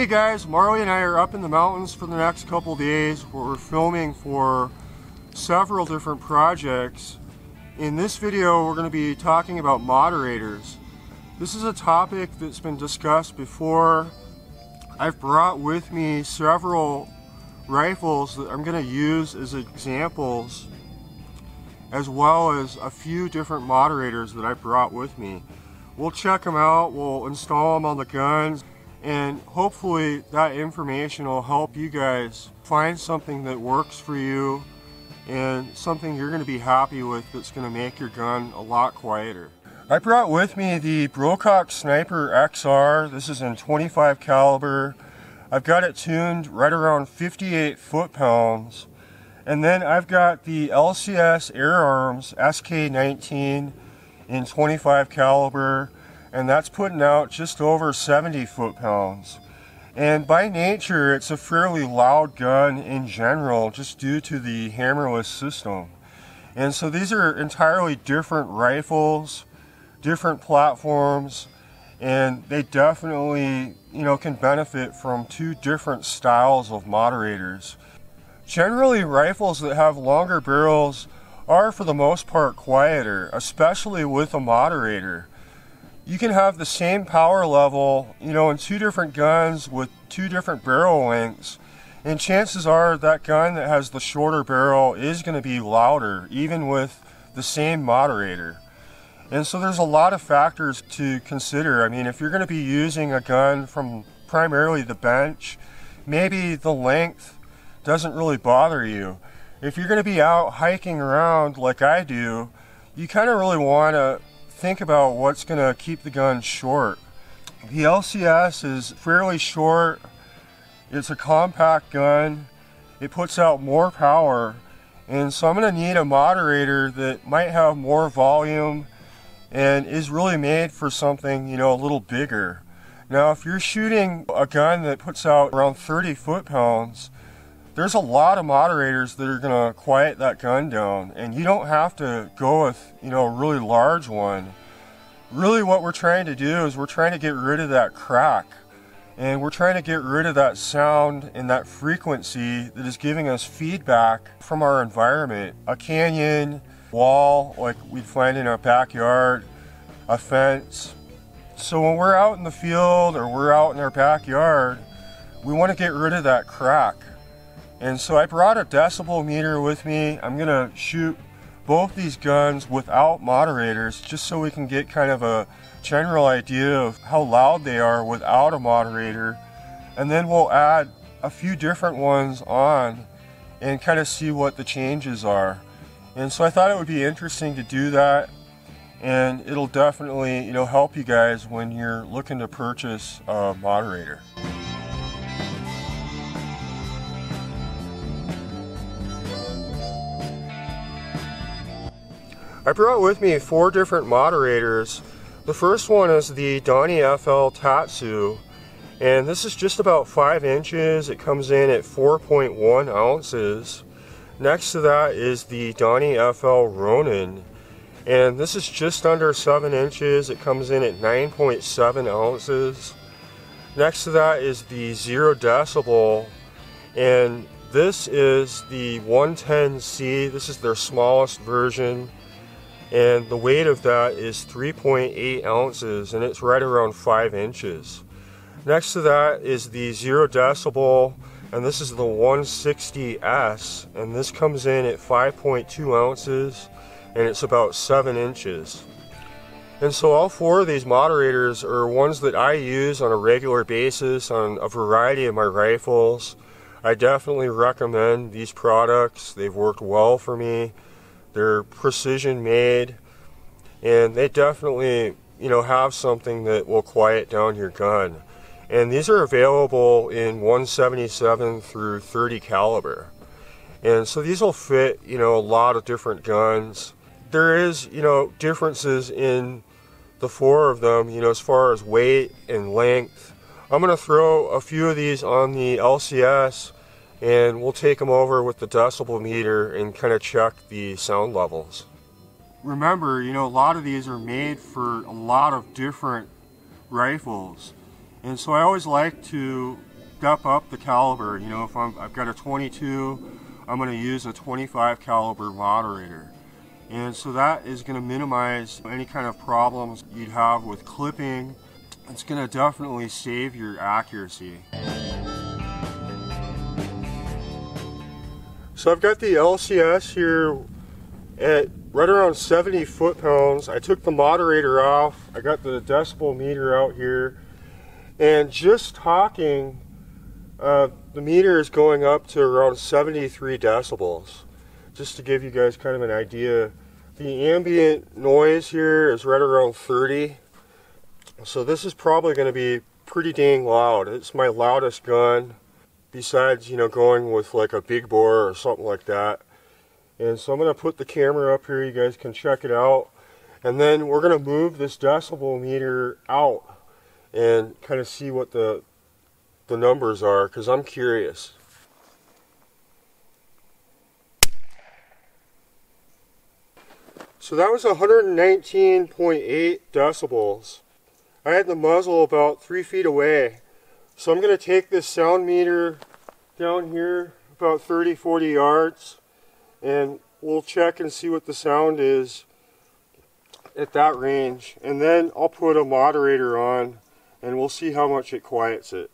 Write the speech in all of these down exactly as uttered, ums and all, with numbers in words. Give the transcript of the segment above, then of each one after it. Hey guys, Marley and I are up in the mountains for the next couple days where we're filming for several different projects. In this video we're going to be talking about moderators. This is a topic that's been discussed before. I've brought with me several rifles that I'm going to use as examples, as well as a few different moderators that I brought with me. We'll check them out, we'll install them on the guns, and hopefully that information will help you guys find something that works for you and something you're going to be happy with that's going to make your gun a lot quieter. I brought with me the Brocock Sniper X R. This is in twenty-five caliber. I've got it tuned right around fifty-eight foot-pounds. And then I've got the L C S Air Arms S K nineteen in twenty-five caliber, and that's putting out just over seventy foot-pounds. And by nature, it's a fairly loud gun in general, just due to the hammerless system. And so these are entirely different rifles, different platforms, and they definitely, you know, can benefit from two different styles of moderators. Generally, rifles that have longer barrels are for the most part quieter, especially with a moderator. You can have the same power level, you know, in two different guns with two different barrel lengths, and chances are that gun that has the shorter barrel is going to be louder, even with the same moderator. And so there's a lot of factors to consider. I mean, if you're going to be using a gun from primarily the bench, maybe the length doesn't really bother you. If you're going to be out hiking around like I do, you kind of really want to think about what's going to keep the gun short. The L C S is fairly short. It's a compact gun. It puts out more power. And so I'm going to need a moderator that might have more volume and is really made for something, you know, a little bigger. Now, if you're shooting a gun that puts out around thirty foot-pounds, there's a lot of moderators that are going to quiet that gun down, and you don't have to go with, you know, a really large one. Really what we're trying to do is we're trying to get rid of that crack, and we're trying to get rid of that sound and that frequency that is giving us feedback from our environment. A canyon, wall like we'd find in our backyard, a fence. So when we're out in the field or we're out in our backyard, we want to get rid of that crack. And so I brought a decibel meter with me. I'm gonna shoot both these guns without moderators just so we can get kind of a general idea of how loud they are without a moderator, and then we'll add a few different ones on and kind of see what the changes are. And so I thought it would be interesting to do that, and it'll definitely, you know, help you guys when you're looking to purchase a moderator. I brought with me four different moderators. The first one is the DonnyFL Tatsu, and this is just about five inches. It comes in at four point one ounces. Next to that is the DonnyFL Ronin, and this is just under seven inches. It comes in at nine point seven ounces. Next to that is the Zero Decibel, and this is the one ten C. This is their smallest version, and the weight of that is three point eight ounces, and it's right around five inches. Next to that is the Zero Decibel, and this is the one sixty S, and this comes in at five point two ounces, and it's about seven inches. And so all four of these moderators are ones that I use on a regular basis on a variety of my rifles. I definitely recommend these products. They've worked well for me. They're precision made, and they definitely, you know, have something that will quiet down your gun. And these are available in one seventy-seven through thirty caliber. And so these will fit, you know, a lot of different guns. There is, you know, differences in the four of them, you know, as far as weight and length. I'm going to throw a few of these on the L C S, and we'll take them over with the decibel meter and kind of check the sound levels. Remember, you know, a lot of these are made for a lot of different rifles. And so I always like to step up the caliber. You know, if I'm, I've got a twenty-two, I'm going to use a twenty-five caliber moderator. And so that is going to minimize any kind of problems you'd have with clipping. It's going to definitely save your accuracy. So I've got the L C S here at right around seventy foot-pounds. I took the moderator off. I got the decibel meter out here. And just talking, uh, the meter is going up to around seventy-three decibels. Just to give you guys kind of an idea, the ambient noise here is right around thirty. So this is probably going to be pretty dang loud. It's my loudest gun, besides, you know, going with like a big bore or something like that. And so I'm going to put the camera up here, you guys can check it out. And then we're going to move this decibel meter out and kind of see what the, the numbers are, because I'm curious. So that was one hundred nineteen point eight decibels. I had the muzzle about three feet away. So I'm going to take this sound meter down here about thirty, forty yards, and we'll check and see what the sound is at that range. And then I'll put a moderator on and we'll see how much it quiets it.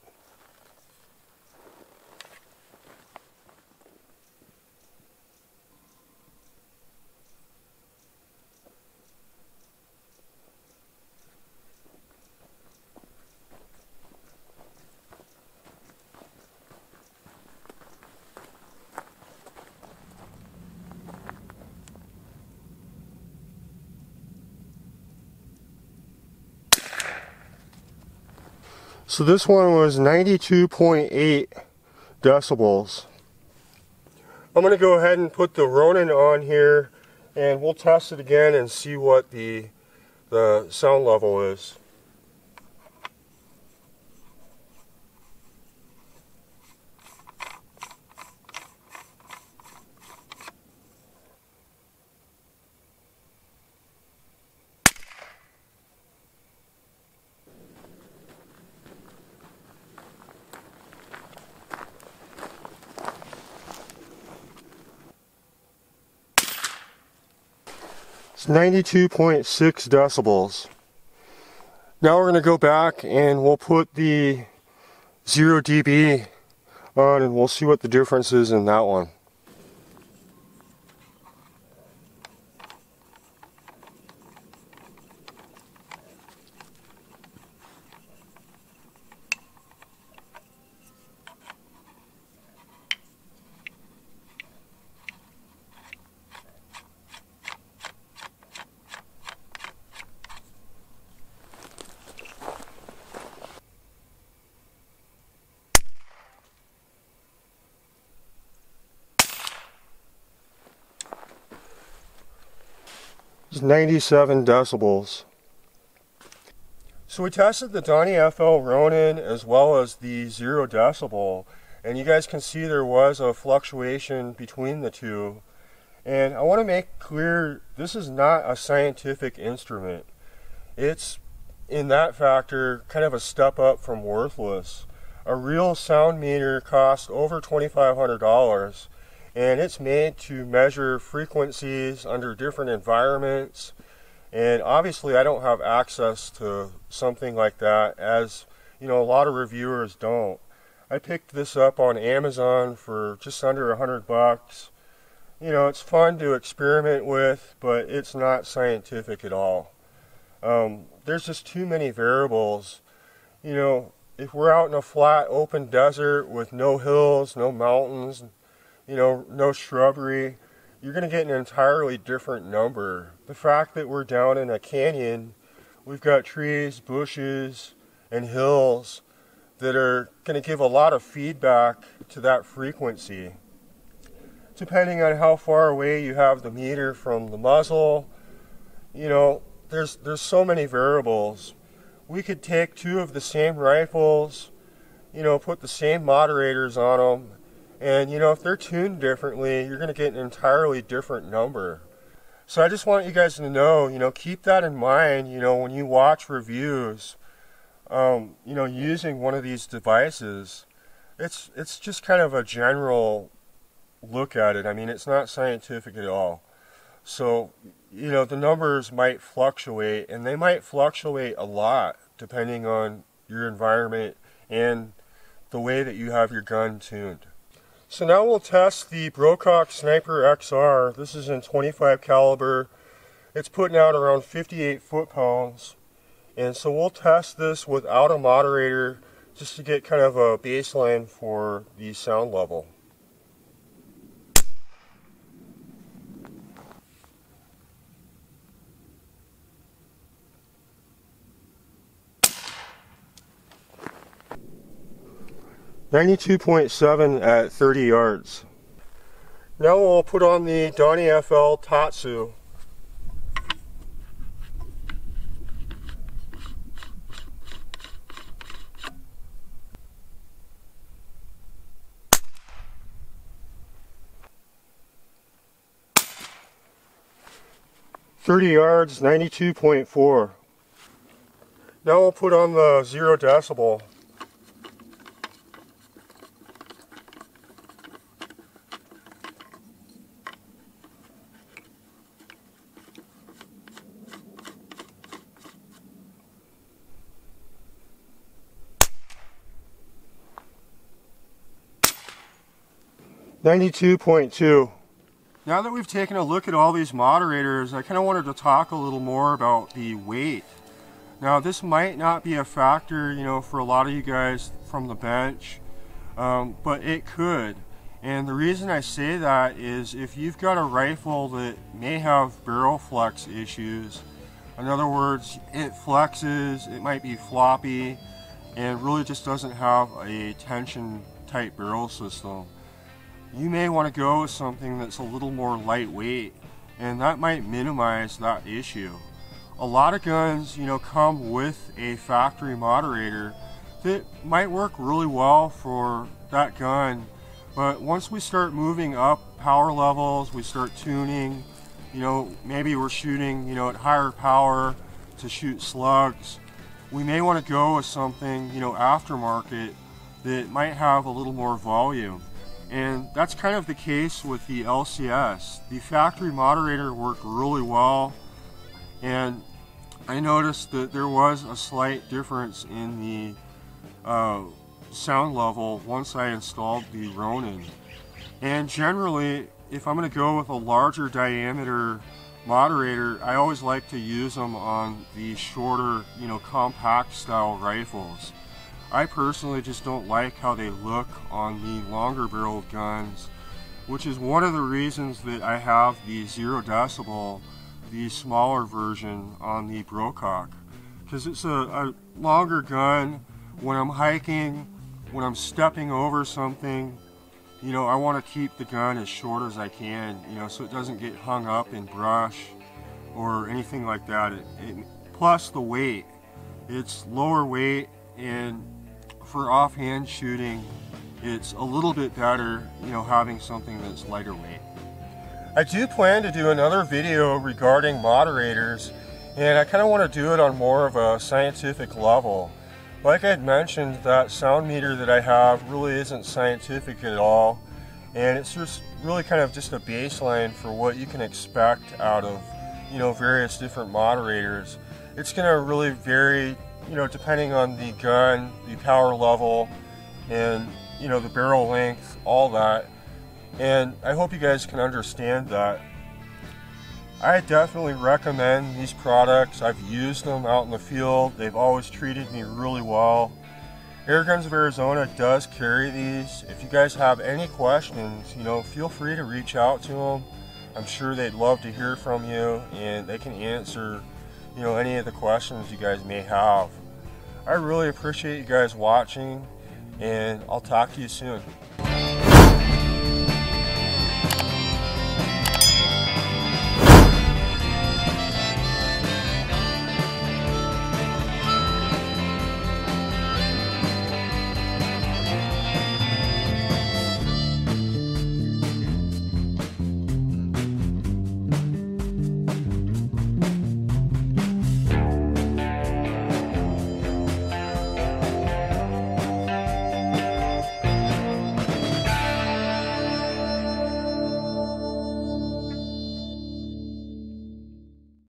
So this one was ninety-two point eight decibels. I'm going to go ahead and put the Ronin on here and we'll test it again and see what the, the sound level is. ninety-two point six decibels. Now we're going to go back and we'll put the zero dB on and we'll see what the difference is in that one. ninety-seven decibels. So we tested the DonnyFL Ronin as well as the zero decibel, and you guys can see there was a fluctuation between the two. And I want to make clear, this is not a scientific instrument. It's, in that factor, kind of a step up from worthless. A real sound meter costs over twenty-five hundred dollars. And it's made to measure frequencies under different environments. And obviously I don't have access to something like that, as you know, a lot of reviewers don't. I picked this up on Amazon for just under a hundred bucks. You know, it's fun to experiment with, but it's not scientific at all. Um, there's just too many variables. You know, if we're out in a flat open desert with no hills, no mountains, you know, no shrubbery, you're going to get an entirely different number. The fact that we're down in a canyon, we've got trees, bushes, and hills that are going to give a lot of feedback to that frequency. Depending on how far away you have the meter from the muzzle, you know, there's, there's so many variables. We could take two of the same rifles, you know, put the same moderators on them, and, you know, if they're tuned differently, you're going to get an entirely different number. So I just want you guys to know, you know, keep that in mind, you know, when you watch reviews, um, you know, using one of these devices. It's it's just kind of a general look at it. I mean, it's not scientific at all. So, you know, the numbers might fluctuate, and they might fluctuate a lot depending on your environment and the way that you have your gun tuned. So now we'll test the Brocock Sniper X R. This is in twenty-five caliber. It's putting out around fifty-eight foot-pounds. And so we'll test this without a moderator just to get kind of a baseline for the sound level. ninety-two point seven at thirty yards. Now we'll put on the DonnyFL Tatsu. thirty yards, ninety-two point four. Now we'll put on the Zero Decibel. ninety-two point two. Now that we've taken a look at all these moderators, I kind of wanted to talk a little more about the weight. Now, this might not be a factor, you know, for a lot of you guys from the bench, um, but it could. And the reason I say that is if you've got a rifle that may have barrel flex issues, in other words, it flexes, it might be floppy, and really just doesn't have a tension type barrel system, you may want to go with something that's a little more lightweight, and that might minimize that issue. A lot of guns, you know, come with a factory moderator that might work really well for that gun, but once we start moving up power levels, we start tuning, you know, maybe we're shooting, you know, at higher power to shoot slugs, we may want to go with something, you know, aftermarket that might have a little more volume. And that's kind of the case with the L C S. The factory moderator worked really well, and I noticed that there was a slight difference in the uh, sound level once I installed the Ronin. And generally, if I'm going to go with a larger diameter moderator, I always like to use them on the shorter, you know, compact style rifles. I personally just don't like how they look on the longer barreled guns, which is one of the reasons that I have the Zero Decibel, the smaller version, on the Brocock, because it's a, a longer gun. When I'm hiking, when I'm stepping over something, you know, I want to keep the gun as short as I can, you know, so it doesn't get hung up in brush or anything like that. It, it, plus the weight, it's lower weight, and for offhand shooting, it's a little bit better, you know, having something that's lighter weight. I do plan to do another video regarding moderators, and I kind of want to do it on more of a scientific level. Like I had mentioned, that sound meter that I have really isn't scientific at all, and it's just really kind of just a baseline for what you can expect out of, you know, various different moderators. It's going to really vary, you know, depending on the gun, the power level, and, you know, the barrel length, all that. And I hope you guys can understand that. I definitely recommend these products. I've used them out in the field. They've always treated me really well. Airguns of Arizona does carry these. If you guys have any questions, you know, feel free to reach out to them. I'm sure they'd love to hear from you, and they can answer, you know, any of the questions you guys may have. I really appreciate you guys watching, and I'll talk to you soon.